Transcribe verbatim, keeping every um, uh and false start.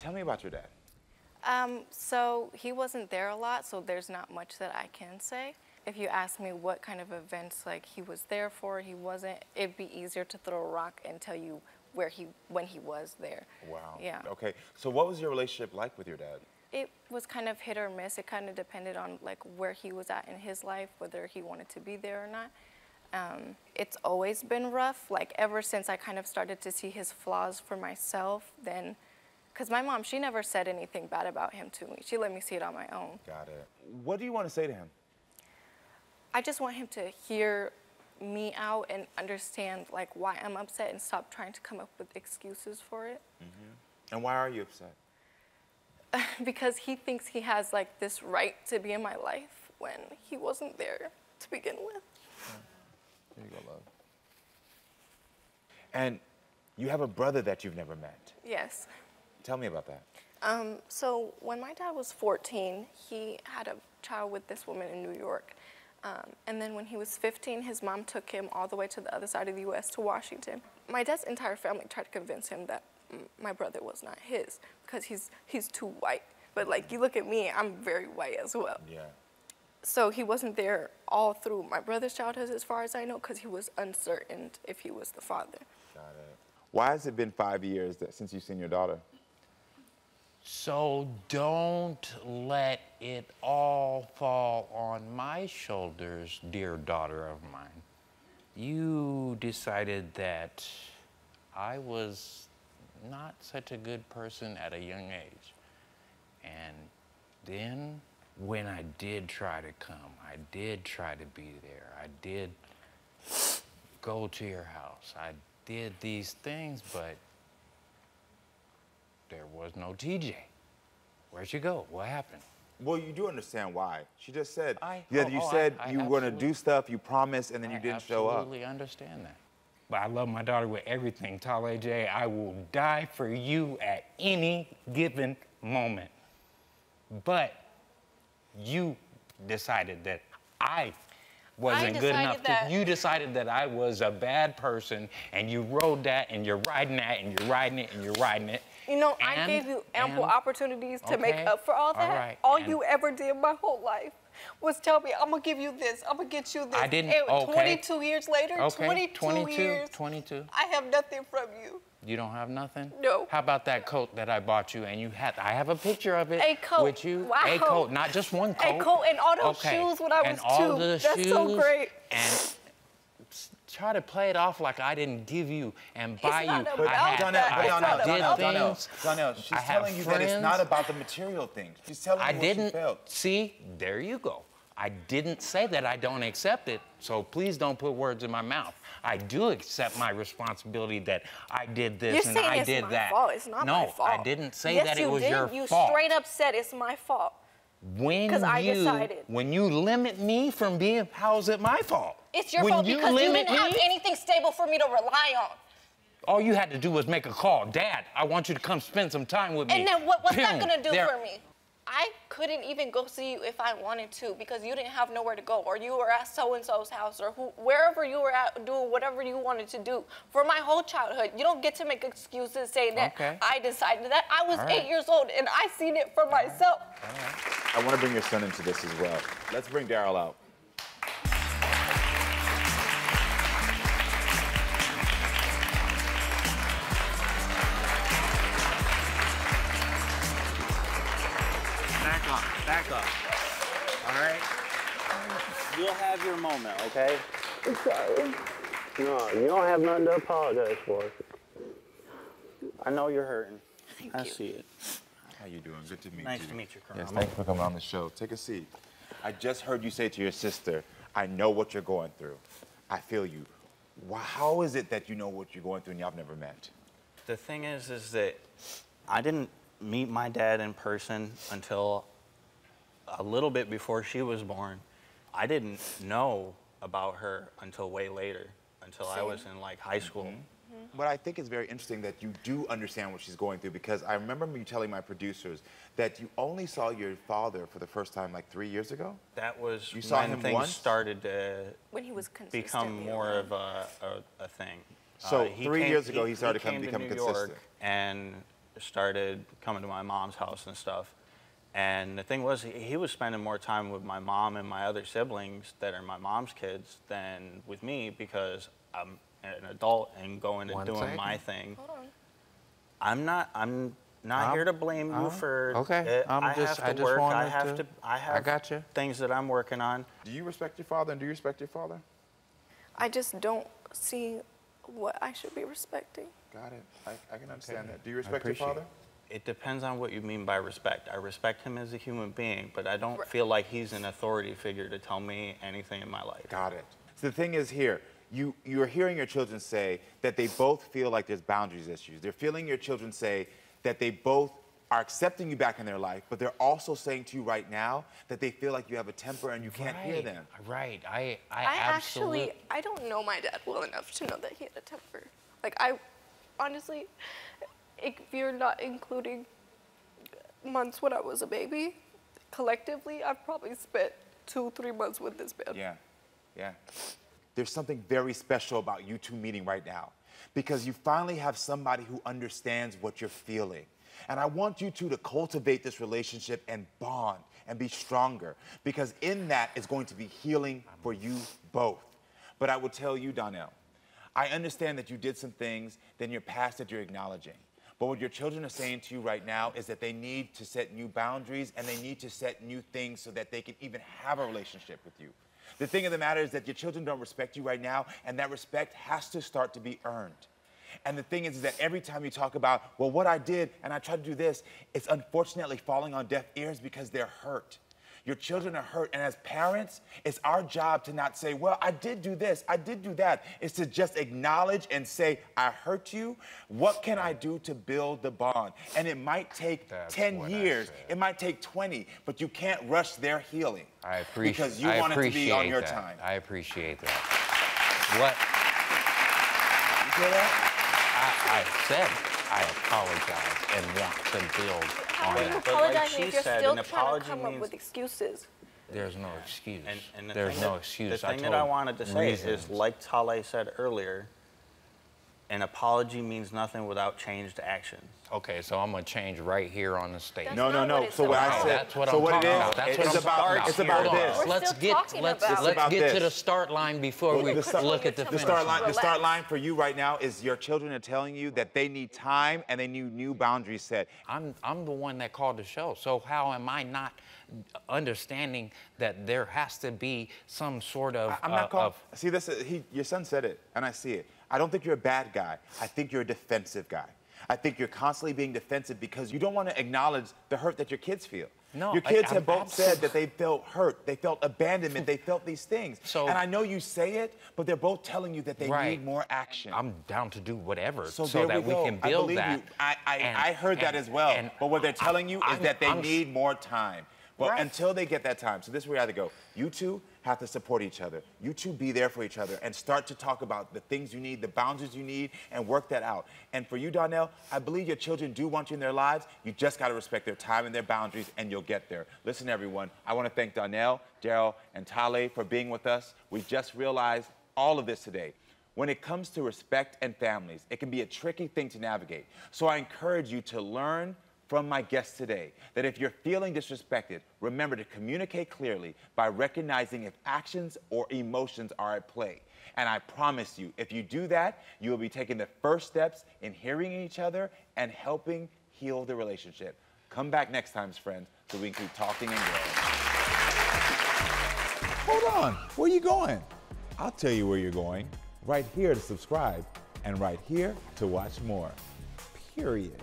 Tell me about your dad. Um, so he wasn't there a lot, so there's not much that I can say. If you ask me what kind of events like he was there for, he wasn't, it'd be easier to throw a rock and tell you where he, when he was there. Wow. Yeah. Okay. So what was your relationship like with your dad? It was kind of hit or miss. It kind of depended on like where he was at in his life, whether he wanted to be there or not. Um, it's always been rough. Like ever since I kind of started to see his flaws for myself, then, because my mom, she never said anything bad about him to me. She let me see it on my own. Got it. What do you want to say to him? I just want him to hear me out and understand like why I'm upset and stop trying to come up with excuses for it. Mm-hmm. And why are you upset? Because he thinks he has like this right to be in my life when he wasn't there to begin with. There you go, love. And you have a brother that you've never met. Yes. Tell me about that. Um, so when my dad was fourteen, he had a child with this woman in New York. Um, and then when he was fifteen, his mom took him all the way to the other side of the U S to Washington. My dad's entire family tried to convince him that my brother was not his because he's, he's too white. But like, you look at me, I'm very white as well. Yeah. So he wasn't there all through my brother's childhood, as far as I know, because he was uncertain if he was the father. Got it. Why has it been five years that, since you've seen your daughter? So don't let it all fall on my shoulders, dear daughter of mine. You decided that I was not such a good person at a young age. And then, when I did try to come, I did try to be there, I did go to your house, I did these things, but there was no T J. Where'd you go? What happened? Well, you do understand why. She just said, I, yeah, oh, you oh, said I, I you were gonna do stuff, you promised, and then you I didn't show up. I absolutely understand that. But I love my daughter with everything, Taleigh J. I will die for you at any given moment. But you decided that I wasn't I good enough. That... You decided that I was a bad person, and you rode that, and you're riding that, and you're riding it, and you're riding it. You know, and, I gave you ample and... opportunities to okay. make up for all that. All, right. all and... you ever did my whole life was tell me, I'm gonna give you this, I'm gonna get you this. I didn't, and okay. twenty-two years later, okay. twenty-two, twenty-two years, twenty-two. I have nothing from you. You don't have nothing? No. How about that coat that I bought you and you had, I have a picture of it. A coat. With you. Wow. A coat, not just one coat. A coat and all those okay. shoes when I was and all two. The That's shoes so great. And try to play it off like I didn't give you and buy you. I had, Donnell, I, Donnell, I did Donnell, things. Donnell, Donnell, she's I telling have you friends. That it's not about the material things. She's telling I you didn't, what she felt. See, there you go. I didn't say that I don't accept it, so please don't put words in my mouth. I do accept my responsibility that I did this and I did that. You're saying it's my fault. It's not my fault. No, I didn't say that it was your fault. Yes, you did. You straight up said it's my fault. When you, I decided. When you limit me from being, how is it my fault? It's your fault because you didn't have anything stable for me to rely on. All you had to do was make a call. Dad, I want you to come spend some time with me. And then what, what's that gonna do for me? I couldn't even go see you if I wanted to because you didn't have nowhere to go, or you were at so-and-so's house, or who, wherever you were at doing whatever you wanted to do. For my whole childhood, you don't get to make excuses saying that okay. I decided that. I was right. eight years old and I seen it for All myself. Right. Right. I want to bring your son into this as well. Let's bring Daryl out. Back up, all right? You'll have your moment, okay? I'm sorry. No, you don't have nothing to apologize for. I know you're hurting. Thank I you. see it. How you doing? Good to meet nice you. Nice to meet you, Karamo. Yes, thank you for coming on the show. Take a seat. I just heard you say to your sister, I know what you're going through. I feel you. Why, how is it that you know what you're going through and y'all have never met? The thing is, is that I didn't meet my dad in person until a little bit before she was born. I didn't know about her until way later, until Same. I was in like high school. Mm-hmm. Mm-hmm. But I think it's very interesting that you do understand what she's going through, because I remember you telling my producers that you only saw your father for the first time like three years ago? That was you saw when him things once? started to when he was become more of a, a, a thing. So uh, three came, years ago he, he started he came to become New consistent. York and started coming to my mom's house and stuff. And the thing was, he was spending more time with my mom and my other siblings that are my mom's kids than with me, because I'm an adult and going and doing second. my thing. Hold on. I'm not. I'm not I'm, here to blame I'm, you for. Okay. It. I'm I just. Have to I work. just I have to, to. I have. I got you. Things that I'm working on. Do you respect your father, and do you respect your father? I just don't see what I should be respecting. Got it. I, I can understand okay. that. Do you respect your father? It. It depends on what you mean by respect. I respect him as a human being, but I don't feel like he's an authority figure to tell me anything in my life. Got it. So the thing is here, you, you're hearing your children say that they both feel like there's boundaries issues. They're feeling your children say that they both are accepting you back in their life, but they're also saying to you right now that they feel like you have a temper and you can't right. hear them. Right, I, I, I absolutely... actually, I don't know my dad well enough to know that he had a temper. Like, I honestly... if you're not including months when I was a baby, collectively, I've probably spent two, three months with this man. Yeah, yeah. There's something very special about you two meeting right now, because you finally have somebody who understands what you're feeling. And I want you two to cultivate this relationship and bond and be stronger, because in that is going to be healing for you both. But I will tell you, Donnell, I understand that you did some things in your past that you're acknowledging. But what your children are saying to you right now is that they need to set new boundaries and they need to set new things so that they can even have a relationship with you. The thing of the matter is that your children don't respect you right now, and that respect has to start to be earned. And the thing is, is that every time you talk about, well, what I did and I tried to do this, it's unfortunately falling on deaf ears because they're hurt. Your children are hurt, and as parents, it's our job to not say, well, I did do this, I did do that. It's to just acknowledge and say, I hurt you. What can I do to build the bond? And it might take ten years, it might take twenty, but you can't rush their healing. I appreciate that. Because you want it to be on your time. I appreciate that. What? You hear that? I, I said I apologize and want to build. How are you apologizing if you're still trying to come up with excuses? There's no excuse. And, and the There's no that, excuse. The thing that I wanted to say reasons. is, like Taleigh said earlier, an apology means nothing without changed action. Okay, so I'm gonna change right here on the stage. That's no, no, no. What so what I said. That's what so I'm what talking it is, about. That's it's what about, about. It's about this. We're let's get let's about. let's get this. to the start line before well, we start, look at the finish. The start line. The start line for you right now is your children are telling you that they need time and they need new boundaries set. I'm I'm the one that called the show. So how am I not understanding that there has to be some sort of? I, I'm not uh, called. Of, see, this is, he, your son said it, and I see it. I don't think you're a bad guy. I think you're a defensive guy. I think you're constantly being defensive because you don't want to acknowledge the hurt that your kids feel. No, your kids I, have both said that they felt hurt, they felt abandonment, they felt these things. So, and I know you say it, but they're both telling you that they right. need more action. I'm down to do whatever so, so that we, we can build I that. You. I, I, and, I heard and, that as well. And, but what they're telling you I, is I'm, that they I'm, need more time. But right. until they get that time, so this is where I have to go. You two have to support each other. You two be there for each other and start to talk about the things you need, the boundaries you need, and work that out. And for you, Donnell, I believe your children do want you in their lives. You just gotta respect their time and their boundaries, and you'll get there. Listen, everyone, I wanna thank Donnell, Daryl, and Taleigh for being with us. We just realized all of this today. When it comes to respect and families, it can be a tricky thing to navigate. So I encourage you to learn from my guests today, that if you're feeling disrespected, remember to communicate clearly by recognizing if actions or emotions are at play. And I promise you, if you do that, you will be taking the first steps in hearing each other and helping heal the relationship. Come back next time, friends, so we can keep talking and growing. Hold on, where are you going? I'll tell you where you're going. Right here to subscribe, and right here to watch more, period.